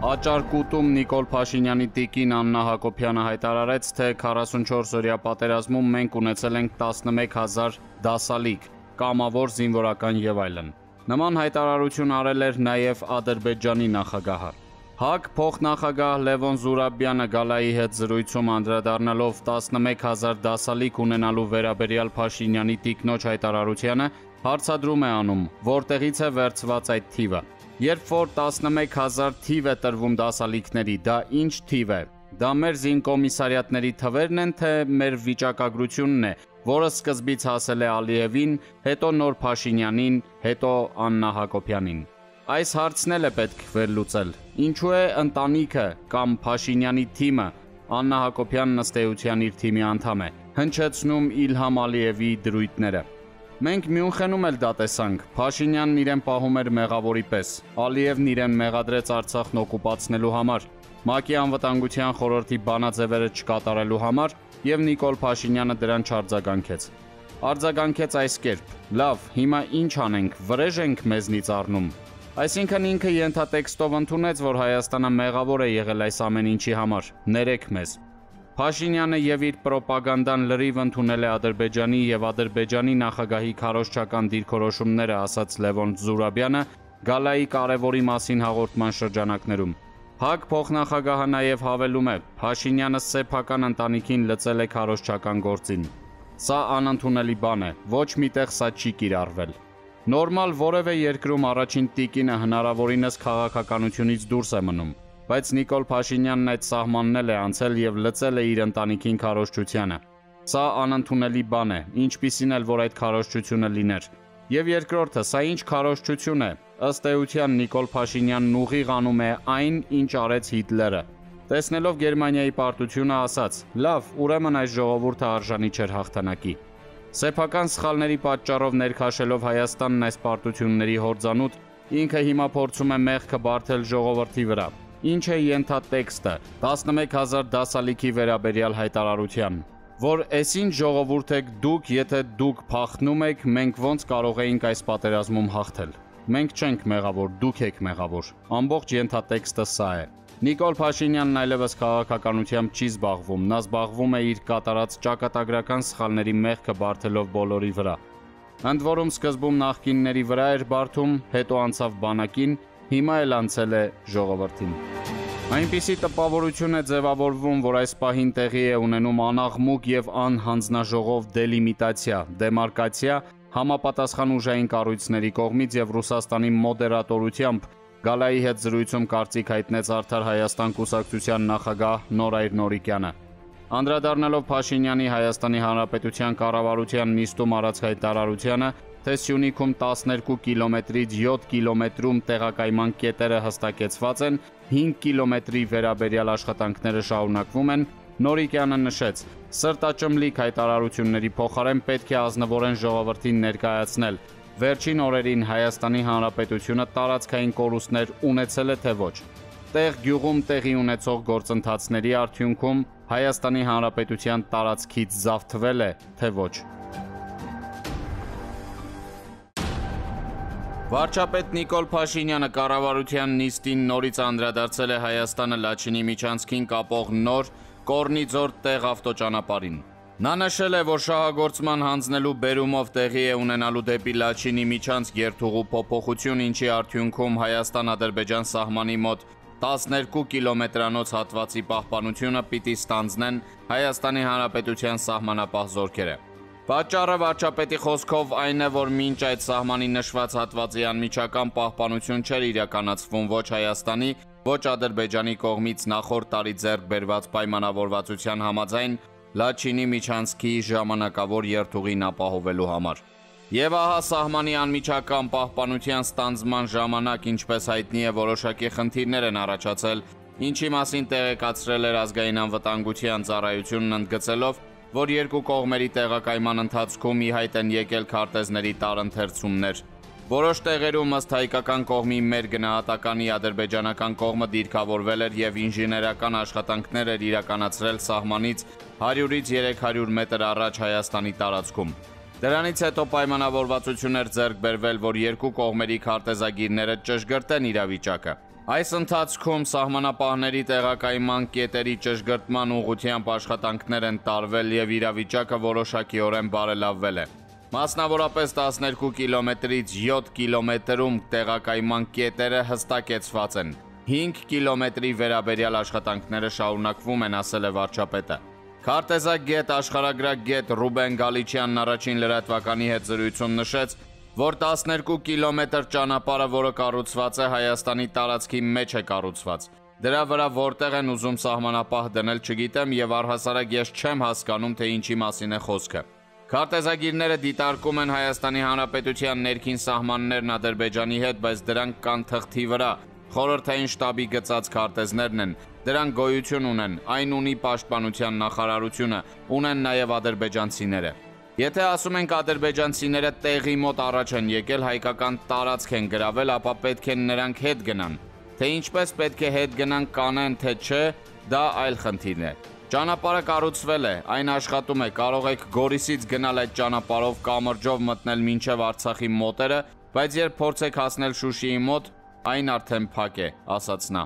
Աճարկուտում Նիկոլ Փաշինյանի տիկին Աննա Հակոբյանը հայտարարեց, թե 44-օրյա պատերազմում մենք ունեցել ենք 11000 դասալիկ, կամավոր, զինվորական եւ այլն։ Նման հայտարարություն արել էր նաեւ Ադրբեջանի նախագահը։ ՀԱԿ փոխնախագահ Լևոն Զուրաբյանը գալայի հետ զրույցում անդրադառնալով 11000 դասալիկ ունենալու վերաբերյալ Փաշինյանի տիկնոջ հայտարարությանը, հարցադրում է անում, որտեղից է վերցված այդ թիվը։ Երբ որ 11000 թիվ է տրվում դասալիքների, դա ինչ թիվ է։ Դա մեր զինկոմիսարիատների թվերն են, թե մեր վիճակագրությունն է, որը սկզբից հասել է Ալիևին, հետո նոր Փաշինյանին, հետո Աննա Հակոբյանին։ Այս հարցն էլ է պետք վերլուծել։ Ինչու է ընտանիքը կամ Փաշինյանի թիմը, Աննա Հակոբյանն ըստ էության իր թիմի անդամ է, հնչեցնում Իլհամ Ալիևի դրույթները։ Մենք Մյունխենում էլ դա տեսանք, Փաշինյանն իրեն պահում էր մեղավորի պես, Ալիևն իրեն մեղադրեց Արցախն օկուպացնելու համար, ՄԱԿ-ի անվտանգության խորհրդի բանաձևերը չկատարելու համար եւ Նիկոլ Փաշինյանը դրան չարձագանքեց։ Արձագանքեց այս կերպ. «Լավ, հիմա ինչ անենք, վրեժ ենք մեզնից առնում»։ Այսինքն ինքը ենթատեքստով ընդունեց, որ Հայաստանը մեղավոր է եղել այս ամեն ինչի համար, ներեք մեզ։ Փաշինյանը եւ իր պրոպագանդան լրիվ ընդունել է Ադրբեջանի եւ Ադրբեջանի նախագահի քարոզչական դիրքորոշումները, ասաց Լևոն Զուրաբյանը գալայի կարևորի մասին հաղորդման շրջանակներում։ ՀԱԿ փոխնախագահը նաեւ հավելում է. Փաշինյանը սեփական ընտանիքին լծել է քարոզչական գործին։ Սա անընդունելի բան է, ոչ միտեղ սա չի կիրառվել։ Նորմալ որևէ երկրում առաջին տիկինը հնարավորինս քաղաքականությունից դուրս է մնում։ Բայց Նիկոլ Փաշինյանն այդ սահմանն էլ է անցել եւ լծել է իր ընտանիքին քարոզչությանը։ Սա անընդունելի բան է, ինչպիսին էլ որ այդ քարոզչությունը լիներ։ Եվ երկրորդը, սա ինչ քարոզչություն է։ Ըստ էության Նիկոլ Փաշինյանն ուղիղ անում է այն, ինչ արեց Հիտլերը։ Տեսնելով Գերմանիայի պարտությունը, ասաց. «Լավ, ուրեմն այս ժողովուրդը արժանի չէր հաղթանակի»։ Սեփական սխալների պատճառով ներքաշելով Հայաստանն այս պարտությունների հորձանուտ, ինքը հիմա փորձում է մեղքը բարթել ժողովրդի վրա։ Ինչ է ենթատեքստը 11000 դասալիքի վերաբերյալ հայտարարության, որ «Էսին ժողովուրդ եք դուք, եթե դուք փախնում եք, մենք ոնց կարող էինք այս պատերազմում հաղթել»։ Մենք չենք մեղավոր, դուք եք մեղավոր։ Ամբողջ ենթատեքստը սա է։ Նիկոլ Փաշինյանն այլևս քաղաքականությամբ չի զբաղվում, նա զբաղվում է իր կատարած ճակատագրական սխալների մեղքը բարթելով բոլորի վրա։ Ընդ որում սկզբում նախկինների վրա էր բարթում, հետո անցավ բանակին, հիմա էլ անցել է ժողովրդին։ Այնպիսի տպավորություն է ձևավորվում, որ այս պահին տեղի է ունենում անաղմուկ եւ անհանձնաժողով դելիմիտացիա, դեմարկացիա համապատասխան ուժային կառույցների կողմից եւ Ռուսաստանի մոդերատորությամբ, գալայի հետ զրույցում կարծիք հայտնեց Արդար Հայաստան կուսակցության նախագահ Նորայր Նորիկյանը։ Անդրադառնալով Փաշինյանի Հայաստանի Հանրապետության կառավարության նիստում արած հայտարարությանը, թե Սյունիքում 12 կիլոմետրից 7 կիլոմետրում տեղակայման կետերը հստակեցված են, 5 կիլոմետրի վերաբերյալ աշխատանքները շարունակվում են, Նորիկյանը նշեց. «Սրտաճմլիկ հայտարարությունների փոխարեն պետք է ազնվորեն ժողովրդին ներկայացնել, վերջին օրերին Հայաստանի Հանրապետությունը տարածքային կորուստներ ունեցել է թե ոչ։ Տեղ գյուղում տեղի ունեցող գործընթացների արդյունքում Հայաստանի Հանրապետության տարածքից զավթվել է թե ոչ»։ Վարչապետ Նիկոլ Փաշինյանը կառավարության նիստին նորից անդրադարձել է Հայաստանը Լաչինի միջանցքին կապող նոր Կոռնիձոր տեղ ավտոճանապարհին։ Նա նշել է, որ շահագործման հանձնելու բերումով տեղի է ունենալու դեպի Լաչինի միջանցք երթուղու փոփոխություն, ինչի արդյունքում Հայաստան-Ադրբեջան սահմանի մոտ 12 կիլոմետրանոց հատվածի պահպանությունը պիտի ստանձնեն Հայաստանի Հանրապետության սահմանապահ զորքերը։ Պատճառը վարչապետի խոսքով այն է, որ մինչ այդ սահմանի նշված հատվածի անմիջական պահպանություն չէր իրականացվում ոչ Հայաստանի, ոչ Ադրբեջանի կողմից նախորդ տարի ձեռք բերված պայմանավորվածության համաձայն Լաչինի միջանցքի ժամանակավոր երթուղին ապահովելու համար։ Եվ ահա սահմանի անմիջական պահպանության ստանձնման ժամանակ, ինչպես հայտնի է, որոշակի խնդիրներ են առաջացել, ինչի մասին տեղեկացրել էր Ազգային անվտանգության ծառայությունն ընդգծելով, որ երկու կողմերի տեղակայման ընթացքում ի հայտ են եկել քարտեզների տարընթերցումներ։ Որոշ տեղերում ըստ հայկական կողմի մեր գնահատականի ադրբեջանական կողմը դիրքավորվել էր եւ ինժեներական աշխատանքներ էր իրականացրել սահմանից 100-ից 300 մետր առաջ Հայաստանի տարածքում։ Դրանից հետո պայմանավորվածություն էր ձեռք բերվել, որ երկու կողմերի քարտեզագիրները ճշգրտեն իրավիճակը։ Այս ընթացքում սահմանապահների տեղակայման կետերի ճշգրտման ուղղությամբ աշխատանքներ են տարվել և իրավիճակը որոշակիորեն բարելավվել է։ Մասնավորապես 12 կիլոմետրից 7 կիլոմետրում տեղակայման կետերը հստակեցված են։ 5 կիլոմետրի վերաբերյալ աշխատանքները շարունակվում են, ասել է վարչապետը։ Քարտեզագետ, աշխարհագրագետ Ռուբեն Գալիչյանն առաջին լրատվականի հետ զրույցում նշեց, որ 12 կիլոմետր ճանապարհը, որը կառուցված է, Հայաստանի տարածքի մեջ է կառուցված։ Դրա վրա որտեղ են ուզում սահմանապահ դնել, չգիտեմ եւ առհասարակ ես չեմ հասկանում, թե ինչի մասին է խոսքը։ Քարտեզագիրները դիտարկում են Հայաստանի Հանրապետության ներքին սահմաններն Ադրբեջանի հետ, բայց դրանք կան թղթի վրա։ Խորհրդային շտաբի գծած քարտեզներն են, դրանք գոյություն ունեն, այն ունի պաշտպանության նախարարությունը, ունեն նաև ադրբեջանցիները։ Եթե ասում ենք ադրբեջանցիները տեղի մոտ առաջ են եկել, հայկական տարածք են գրավել, ապա պետք է նրանք հետ գնան։ Թե ինչպես պետք է հետ գնան, կանեն, թե չէ, դա այլ խնդիրն է։ Ճանապարհը կառուցվել է, այն աշխատում է, կարող եք Գորիսից գնալ այդ ճանապարհով, կամրջով մտնել մինչև Արցախի մոտերը, բայց երբ փորձեք հասնել Շուշիի մոտ, այն արդեն փակ է, ասաց նա։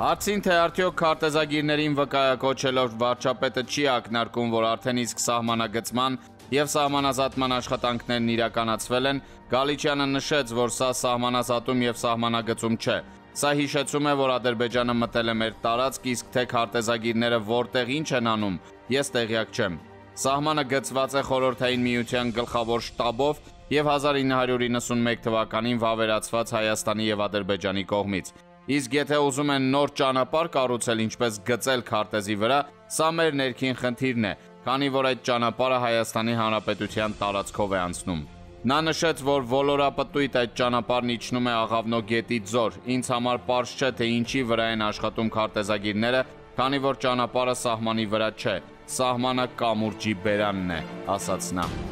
Հարցին, թե արդյոք քարտեզագիրներին վկայակոչելով վարչապետը չի ակնարկում, որ արդեն իսկ սահմանագծման և սահմանազատման աշխատանքներն իրականացվել են, Գալիչյանը նշեց, որ սա սահմանազատում և սահմանագծում չէ։ Սա հիշեցում է, որ Ադրբեջանը մտել է մեր տարածք, իսկ թե քարտեզագիրները որտեղ ինչ են անում, ես տեղյակ չեմ։ Սահմանը գծված է Խորհրդային Միության գլխավոր շտաբով և 1991 թվականին վավերացված Հայաստանի և Ադրբեջանի կողմից։ Իսկ եթե ուզում են նոր ճանապարհ կառուցել, ինչպես գծել քարտեզի վրա, սա մեր ներքին խնդիրն է, քանի որ այդ ճանապարհը Հայաստանի Հանրապետության տարածքով է անցնում։ Նա նշեց, որ ոլորապտույտ այդ ճանապարհն իջնում է Աղավնո գետից Զոր։ Ինձ համար պարզ չէ, թե ինչի վրա են աշխատում քարտեզագիրները, քանի որ ճանապարհը սահմանի վրա չէ, սահմանը կամուրջի բերանն է, ասաց նա։